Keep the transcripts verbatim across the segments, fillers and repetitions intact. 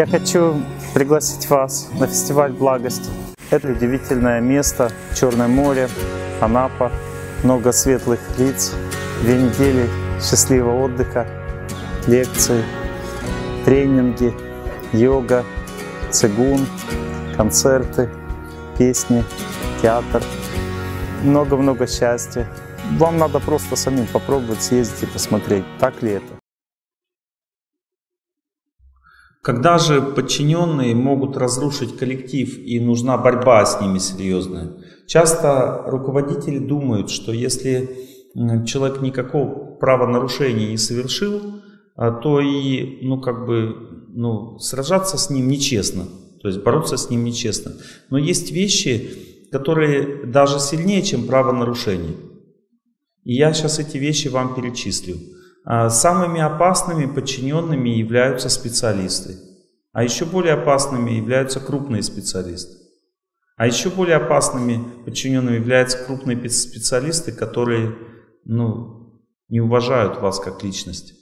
Я хочу пригласить вас на фестиваль «Благость». Это удивительное место, Черное море, Анапа, много светлых лиц, две недели счастливого отдыха, лекции, тренинги, йога, цигун, концерты, песни, театр, много-много счастья. Вам надо просто самим попробовать съездить и посмотреть, так ли это. Когда же подчиненные могут разрушить коллектив и нужна борьба с ними серьезная? Часто руководители думают, что если человек никакого правонарушения не совершил, то и ну, как бы, ну, сражаться с ним нечестно, то есть бороться с ним нечестно. Но есть вещи, которые даже сильнее, чем правонарушение. И я сейчас эти вещи вам перечислю. Самыми опасными подчиненными являются специалисты, а еще более опасными являются крупные специалисты, а еще более опасными подчиненными являются крупные специалисты, которые ну, не уважают вас как личность.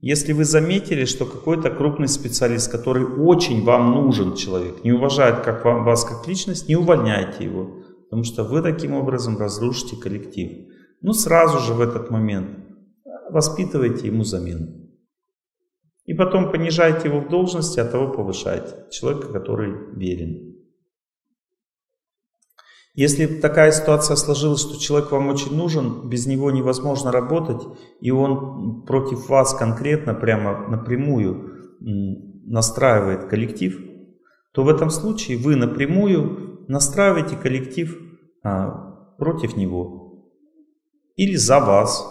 Если вы заметили, что какой-то крупный специалист, который очень вам нужен человек, не уважает как вам, вас как личность, не увольняйте его, потому что вы таким образом разрушите коллектив. Ну, сразу же в этот момент воспитывайте ему замену. И потом понижайте его в должности, а того повышайте. Человека, который верен. Если такая ситуация сложилась, что человек вам очень нужен, без него невозможно работать, и он против вас конкретно, прямо напрямую настраивает коллектив, то в этом случае вы напрямую настраиваете коллектив против него. Или за вас,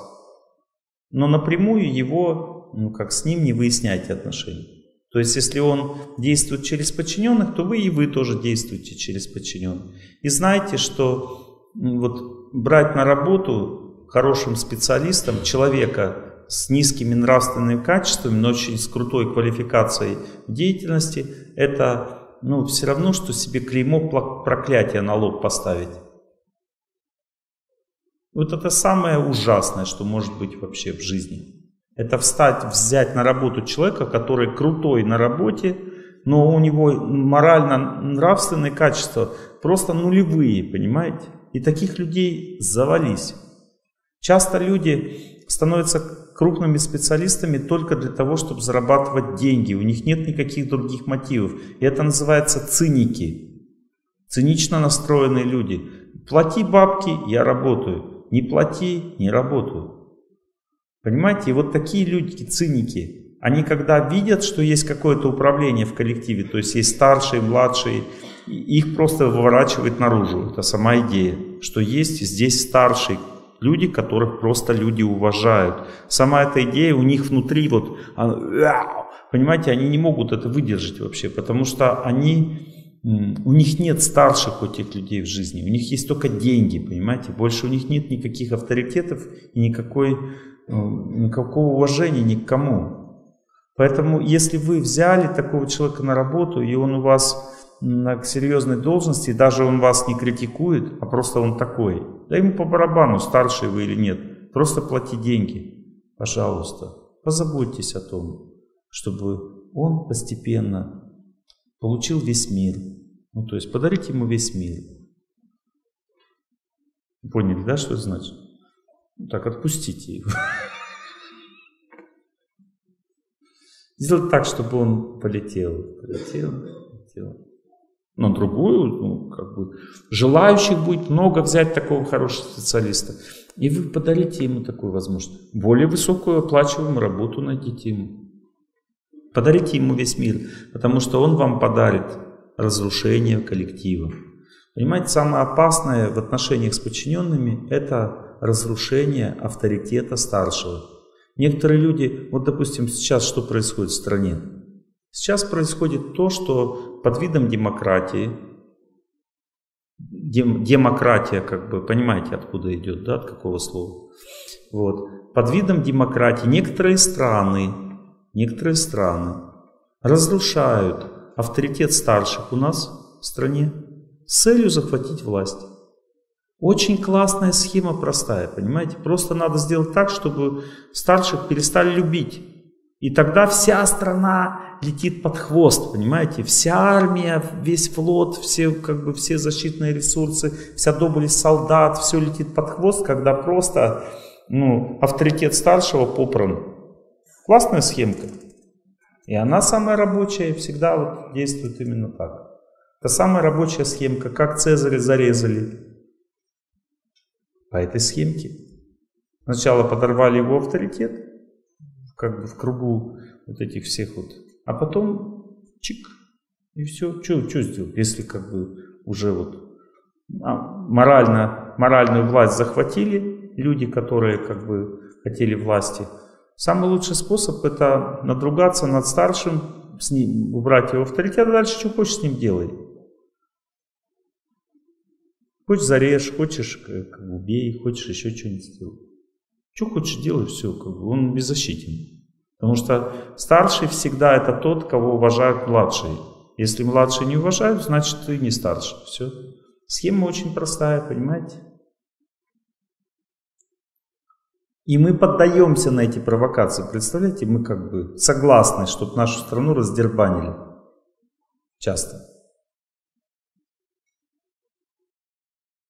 но напрямую его, ну как с ним, не выясняйте отношения. То есть, если он действует через подчиненных, то вы и вы тоже действуете через подчиненных. И знайте, что вот брать на работу хорошим специалистом человека с низкими нравственными качествами, но очень с крутой квалификацией деятельности, это ну, все равно, что себе клеймо проклятия на лоб поставить. Вот это самое ужасное, что может быть вообще в жизни. Это встать, взять на работу человека, который крутой на работе, но у него морально-нравственные качества просто нулевые, понимаете? И таких людей завались. Часто люди становятся крупными специалистами только для того, чтобы зарабатывать деньги. У них нет никаких других мотивов. И это называется циники. Цинично настроенные люди. Плати бабки, я работаю. Не плати, не работаю. Понимаете, и вот такие люди, циники, они когда видят, что есть какое-то управление в коллективе, то есть есть старшие, младшие, их просто выворачивает наружу. Это сама идея, что есть здесь старшие люди, которых просто люди уважают. Сама эта идея у них внутри, вот, понимаете, они не могут это выдержать вообще, потому что они... У них нет старших этих людей в жизни, у них есть только деньги, понимаете? Больше у них нет никаких авторитетов и никакой, никакого уважения ни к кому. Поэтому, если вы взяли такого человека на работу, и он у вас на серьезной должности, даже он вас не критикует, а просто он такой, да ему по барабану, старший вы или нет, просто плати деньги, пожалуйста. Позаботьтесь о том, чтобы он постепенно получил весь мир. Ну, то есть подарить ему весь мир. Поняли, да, что это значит? Ну, так, отпустите его. Сделать так, чтобы он полетел. Полетел, полетел. Но другую, ну, как бы, желающих будет много взять такого хорошего специалиста. И вы подарите ему такую возможность. Более высокую оплачиваемую работу найдите ему. Подарите ему весь мир, потому что он вам подарит разрушение коллектива. Понимаете, самое опасное в отношениях с подчиненными – это разрушение авторитета старшего. Некоторые люди, вот допустим, сейчас что происходит в стране? Сейчас происходит то, что под видом демократии, дем, демократия, как бы, понимаете, откуда идет, да, от какого слова? Вот. Под видом демократии некоторые страны, Некоторые страны разрушают авторитет старших у нас в стране с целью захватить власть. Очень классная схема, простая, понимаете? Просто надо сделать так, чтобы старших перестали любить. И тогда вся страна летит под хвост, понимаете? Вся армия, весь флот, все, как бы, все защитные ресурсы, вся доблесть солдат, все летит под хвост, когда просто ну, авторитет старшего попран. Классная схемка. И она самая рабочая, и всегда вот действует именно так. Это самая рабочая схемка, как Цезаря зарезали. По этой схемке. Сначала подорвали его авторитет, как бы в кругу вот этих всех вот. А потом чик, и все. Что, что сделал? Если как бы уже вот морально, моральную власть захватили люди, которые как бы хотели власти. Самый лучший способ — это надругаться над старшим, с ним убрать его авторитет, а дальше что хочешь с ним делай. Хочешь зарежь, хочешь как бы убей, хочешь еще что-нибудь сделать. Что хочешь делай, все, как бы он беззащитен. Потому что старший всегда это тот, кого уважают младшие. Если младшие не уважают, значит ты не старше. Все. Схема очень простая, понимаете? И мы поддаемся на эти провокации. Представляете, мы как бы согласны, чтобы нашу страну раздербанили. Часто.